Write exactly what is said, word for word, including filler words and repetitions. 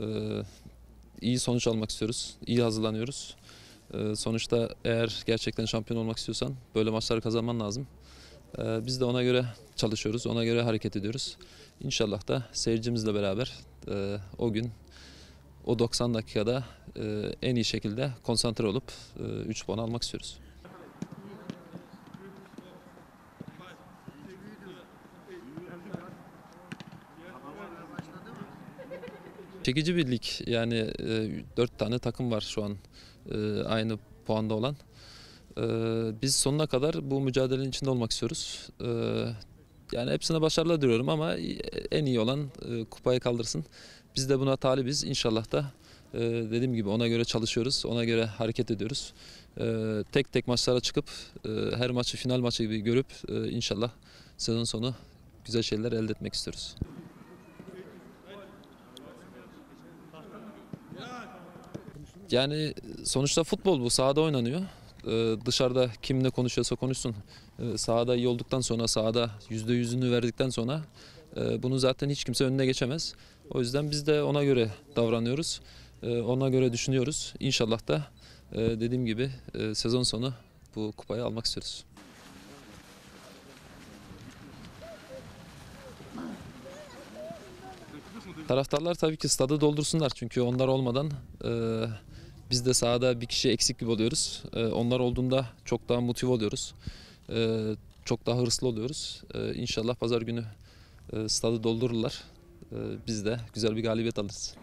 Ee, iyi sonuç almak istiyoruz, iyi hazırlanıyoruz. Ee, sonuçta eğer gerçekten şampiyon olmak istiyorsan böyle maçları kazanman lazım. Ee, biz de ona göre çalışıyoruz, ona göre hareket ediyoruz. İnşallah da seyircimizle beraber e, o gün, o doksan dakikada e, en iyi şekilde konsantre olup e, üç puan almak istiyoruz. Çekici bir lig, yani dört tane takım var şu an aynı puanda olan. Biz sonuna kadar bu mücadelenin içinde olmak istiyoruz. Yani hepsine başarılar diliyorum ama en iyi olan kupayı kaldırsın. Biz de buna talibiz inşallah da. Dediğim gibi ona göre çalışıyoruz, ona göre hareket ediyoruz. Tek tek maçlara çıkıp her maçı final maçı gibi görüp inşallah sezon sonu güzel şeyler elde etmek istiyoruz. Yani sonuçta futbol bu, sahada oynanıyor. Ee, dışarıda kimle konuşuyorsa konuşsun. Ee, sahada iyi olduktan sonra, sahada yüzde yüzünü verdikten sonra e, bunu zaten hiç kimse önüne geçemez. O yüzden biz de ona göre davranıyoruz, e, ona göre düşünüyoruz. İnşallah da e, dediğim gibi e, sezon sonu bu kupayı almak istiyoruz. Taraftarlar tabii ki stadı doldursunlar çünkü onlar olmadan e, biz de sahada bir kişi eksik gibi oluyoruz. E, onlar olduğunda çok daha motive oluyoruz, e, çok daha hırslı oluyoruz. E, İnşallah pazar günü e, stadı doldururlar, e, biz de güzel bir galibiyet alırız.